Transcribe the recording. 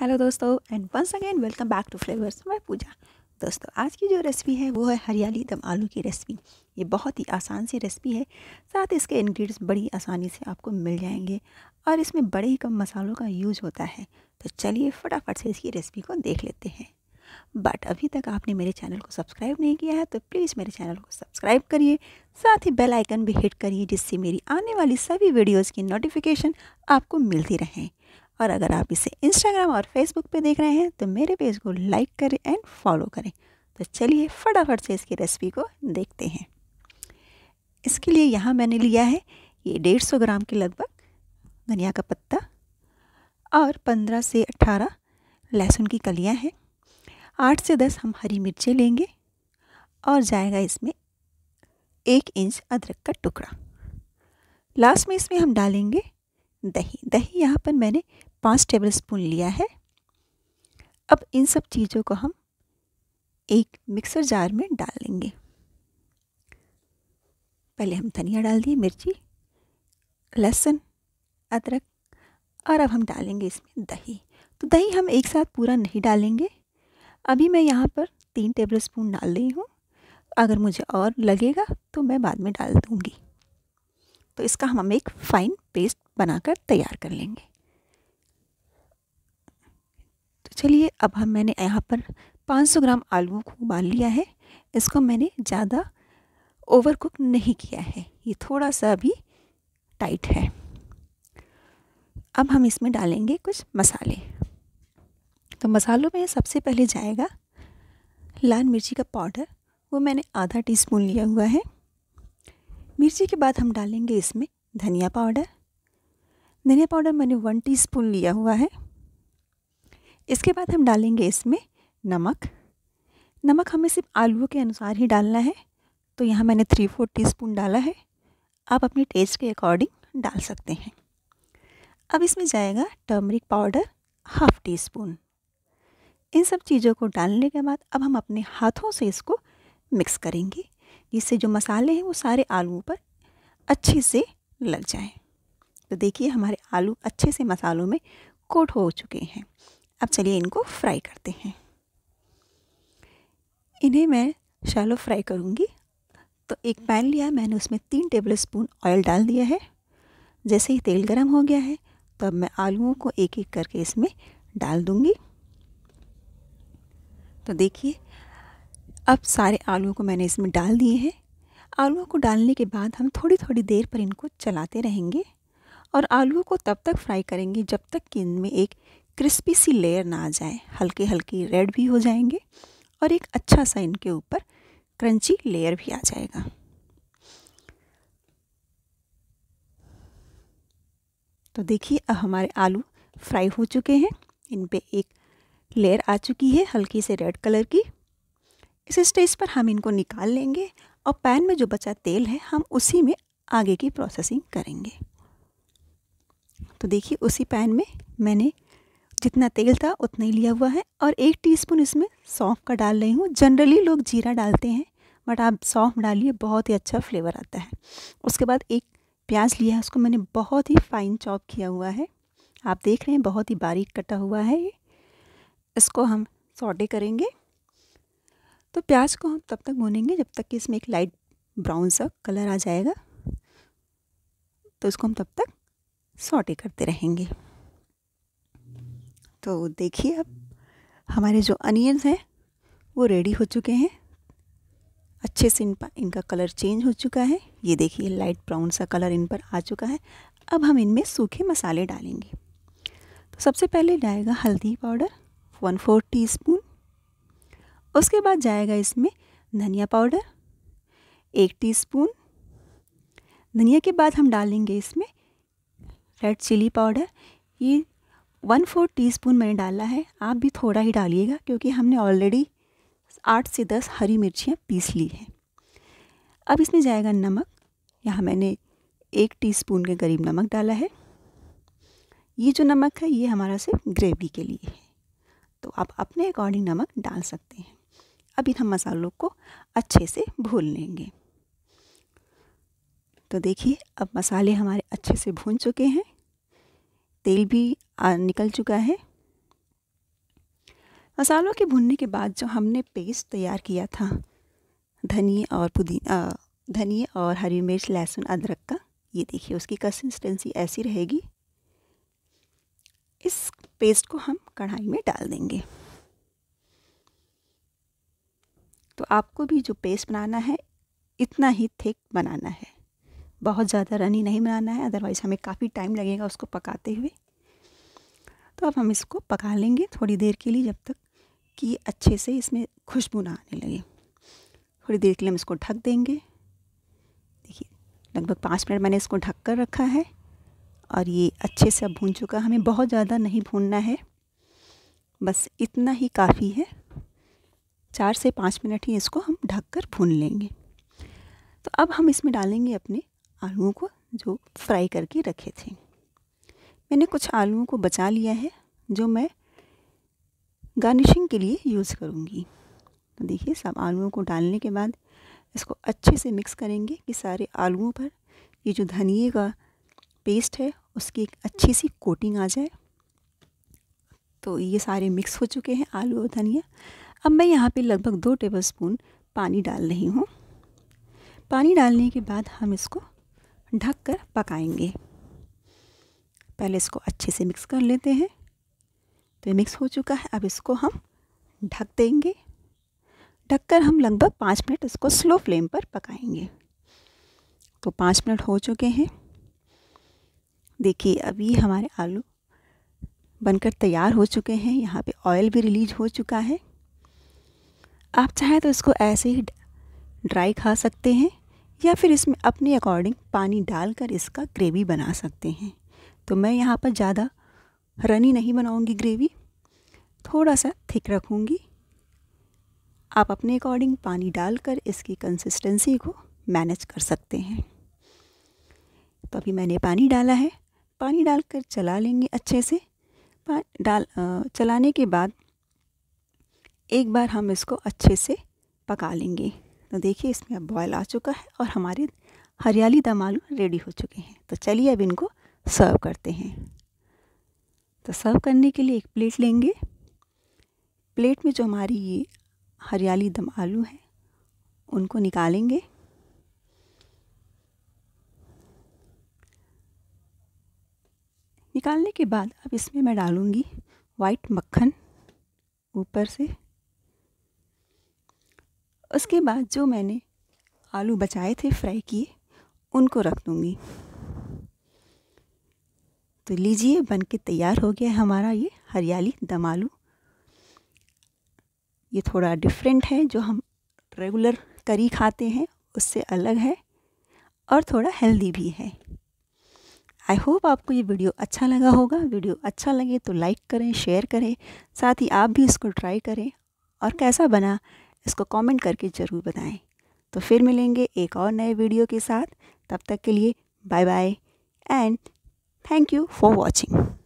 Hello दोस्तों and once again welcome back to flavours मैं पूजा। दोस्तों आज की जो रेसिपी है वो है हरियाली दम आलू की रेसिपी। ये बहुत ही आसान सी रेसिपी है, साथ इसके इंग्रेडिएंट्स बड़ी आसानी से आपको मिल जाएंगे और इसमें बड़े ही कम मसालों का यूज होता है। तो चलिए फटाफट से इसकी रेसिपी को देख लेते हैं। बट अभी तक आपने मेरे चैनल को सब्सक्राइब नहीं किया है तो प्लीज़ मेरे चैनल को सब्सक्राइब करिए, साथ ही बेल आइकन भी हिट करिए जिससे मेरी आने वाली सभी वीडियोज़ की नोटिफिकेशन आपको मिलती रहें। और अगर आप इसे इंस्टाग्राम और फेसबुक पे देख रहे हैं तो मेरे पेज को लाइक करें एंड फॉलो करें। तो चलिए फटाफट से इसकी रेसिपी को देखते हैं। इसके लिए यहाँ मैंने लिया है ये 150 ग्राम के लगभग धनिया का पत्ता और 15 से 18 लहसुन की कलियाँ हैं। 8 से 10 हम हरी मिर्चें लेंगे और जाएगा इसमें 1 इंच अदरक का टुकड़ा। लास्ट में इसमें हम डालेंगे दही। यहाँ पर मैंने 5 टेबलस्पून लिया है। अब इन सब चीज़ों को हम एक मिक्सर जार में डालेंगे। पहले हम धनिया डाल दिए, मिर्ची, लहसुन, अदरक और अब हम डालेंगे इसमें दही। तो दही हम एक साथ पूरा नहीं डालेंगे, अभी मैं यहाँ पर 3 टेबलस्पून डाल रही हूँ। अगर मुझे और लगेगा तो मैं बाद में डाल दूँगी। तो इसका हम एक फाइन पेस्ट बनाकर तैयार कर लेंगे। तो चलिए अब हम मैंने यहाँ पर 500 ग्राम आलूओं को उबाल लिया है। इसको मैंने ज़्यादा ओवर कुक नहीं किया है, ये थोड़ा सा अभी टाइट है। अब हम इसमें डालेंगे कुछ मसाले। तो मसालों में सबसे पहले जाएगा लाल मिर्ची का पाउडर, वो मैंने आधा टीस्पून लिया हुआ है। मिर्ची के बाद हम डालेंगे इसमें धनिया पाउडर। धनिया पाउडर मैंने 1 टीस्पून लिया हुआ है। इसके बाद हम डालेंगे इसमें नमक। नमक हमें सिर्फ आलूओं के अनुसार ही डालना है, तो यहाँ मैंने 3-4 टीस्पून डाला है। आप अपने टेस्ट के अकॉर्डिंग डाल सकते हैं। अब इसमें जाएगा टर्मरिक पाउडर 1/2 टीस्पून। इन सब चीज़ों को डालने के बाद अब हम अपने हाथों से इसको मिक्स करेंगे जिससे जो मसाले हैं वो सारे आलूओं पर अच्छे से लग जाएं। तो देखिए हमारे आलू अच्छे से मसालों में कोट हो चुके हैं। अब चलिए इनको फ्राई करते हैं। इन्हें मैं शैलो फ्राई करूँगी। तो एक पैन लिया मैंने, उसमें 3 टेबलस्पून ऑयल डाल दिया है। जैसे ही तेल गर्म हो गया है तो अब मैं आलूओं को एक एक करके इसमें डाल दूँगी। तो देखिए अब सारे आलूओं को मैंने इसमें डाल दिए हैं। आलूओं को डालने के बाद हम थोड़ी देर पर इनको चलाते रहेंगे और आलूओं को तब तक फ्राई करेंगे जब तक कि इनमें एक क्रिस्पी सी लेयर ना आ जाए। हल्के रेड भी हो जाएंगे और एक अच्छा सा इनके ऊपर क्रंची लेयर भी आ जाएगा। तो देखिए अब हमारे आलू फ्राई हो चुके हैं, इन पे एक लेयर आ चुकी है हल्की से रेड कलर की। इस स्टेज पर हम इनको निकाल लेंगे और पैन में जो बचा तेल है हम उसी में आगे की प्रोसेसिंग करेंगे। तो देखिए उसी पैन में मैंने जितना तेल था उतना ही लिया हुआ है और 1 टीस्पून इसमें सौंफ का डाल रही हूँ। जनरली लोग जीरा डालते हैं बट आप सौंफ डालिए, बहुत ही अच्छा फ्लेवर आता है। उसके बाद एक प्याज लिया है, उसको मैंने बहुत ही फाइन चॉप किया हुआ है। आप देख रहे हैं बहुत ही बारीक कटा हुआ है ये। इसको हम सौटे करेंगे। तो प्याज को हम तब तक भूनेंगे जब तक कि इसमें एक लाइट ब्राउन सा कलर आ जाएगा। तो इसको हम तब तक सौटे करते रहेंगे। तो देखिए अब हमारे जो अनियंस हैं वो रेडी हो चुके हैं, अच्छे से इनका कलर चेंज हो चुका है। ये देखिए लाइट ब्राउन सा कलर इन पर आ चुका है। अब हम इनमें सूखे मसाले डालेंगे। तो सबसे पहले जाएगा हल्दी पाउडर 1/4 टीस्पून। उसके बाद जाएगा इसमें धनिया पाउडर 1 टीस्पून। धनिया के बाद हम डालेंगे इसमें रेड चिली पाउडर, ये 1/4 टीस्पून मैंने डाला है। आप भी थोड़ा ही डालिएगा क्योंकि हमने ऑलरेडी 8 से 10 हरी मिर्चियाँ पीस ली हैं। अब इसमें जाएगा नमक, यहाँ मैंने 1 टीस्पून के करीब नमक डाला है। ये जो नमक है ये हमारा सिर्फ ग्रेवी के लिए है, तो आप अपने अकॉर्डिंग नमक डाल सकते हैं। अब इन हम मसालों को अच्छे से भून लेंगे। तो देखिए अब मसाले हमारे अच्छे से भून चुके हैं, तेल भी निकल चुका है। मसालों के भुनने के बाद जो हमने पेस्ट तैयार किया था धनिया और हरी मिर्च लहसुन अदरक का, ये देखिए उसकी कंसिस्टेंसी ऐसी रहेगी। इस पेस्ट को हम कढ़ाई में डाल देंगे। तो आपको भी जो पेस्ट बनाना है इतना ही थिक बनाना है, बहुत ज़्यादा रनी नहीं बनाना है, अदरवाइज़ हमें काफ़ी टाइम लगेगा उसको पकाते हुए। तो अब हम इसको पका लेंगे थोड़ी देर के लिए, जब तक कि अच्छे से इसमें खुशबू ना आने लगे। थोड़ी देर के लिए हम इसको ढक देंगे। देखिए लगभग 5 मिनट मैंने इसको ढक कर रखा है और ये अच्छे से अब भून चुका। हमें बहुत ज़्यादा नहीं भूनना है, बस इतना ही काफ़ी है। 4 से 5 मिनट ही इसको हम ढक कर भून लेंगे। तो अब हम इसमें डालेंगे अपने आलूओं को जो फ्राई करके रखे थे। मैंने कुछ आलूओं को बचा लिया है जो मैं गार्निशिंग के लिए यूज़ करूँगी। तो देखिए सब आलूओं को डालने के बाद इसको अच्छे से मिक्स करेंगे कि सारे आलूओं पर ये जो धनिए का पेस्ट है उसकी एक अच्छी सी कोटिंग आ जाए। तो ये सारे मिक्स हो चुके हैं आलू और धनिया। अब मैं यहाँ पे लगभग 2 टेबलस्पून पानी डाल रही हूँ। पानी डालने के बाद हम इसको ढक कर पकाएंगे। पहले इसको अच्छे से मिक्स कर लेते हैं। तो मिक्स हो चुका है, अब इसको हम ढक देंगे। ढककर हम लगभग 5 मिनट इसको स्लो फ्लेम पर पकाएंगे। तो 5 मिनट हो चुके हैं। देखिए अभी हमारे आलू बनकर तैयार हो चुके हैं। यहाँ पे ऑयल भी रिलीज हो चुका है। आप चाहें तो इसको ऐसे ही ड्राई खा सकते हैं या फिर इसमें अपने अकॉर्डिंग पानी डालकर इसका ग्रेवी बना सकते हैं। तो मैं यहाँ पर ज़्यादा रनी नहीं बनाऊँगी ग्रेवी, थोड़ा सा थिक रखूँगी। आप अपने अकॉर्डिंग पानी डालकर इसकी कंसिस्टेंसी को मैनेज कर सकते हैं। तो अभी मैंने पानी डाला है। पानी डालकर चला लेंगे अच्छे से। चलाने के बाद एक बार हम इसको अच्छे से पका लेंगे। तो देखिए इसमें अब बॉयल आ चुका है और हमारे हरियाली दम आलू रेडी हो चुके हैं। तो चलिए अब इनको सर्व करते हैं। तो सर्व करने के लिए एक प्लेट लेंगे। प्लेट में जो हमारी ये हरियाली दम आलू हैं उनको निकालेंगे। निकालने के बाद अब इसमें मैं डालूँगी वाइट मक्खन ऊपर से। उसके बाद जो मैंने आलू बचाए थे फ्राई किए उनको रख दूँगी। तो लीजिए बनके तैयार हो गया हमारा ये हरियाली दम आलू। ये थोड़ा डिफरेंट है, जो हम रेगुलर करी खाते हैं उससे अलग है और थोड़ा हेल्दी भी है। आई होप आपको ये वीडियो अच्छा लगा होगा। वीडियो अच्छा लगे तो लाइक करें, शेयर करें, साथ ही आप भी इसको ट्राई करें और कैसा बना इसको कमेंट करके ज़रूर बताएं। तो फिर मिलेंगे एक और नए वीडियो के साथ। तब तक के लिए bye bye and thank you for watching.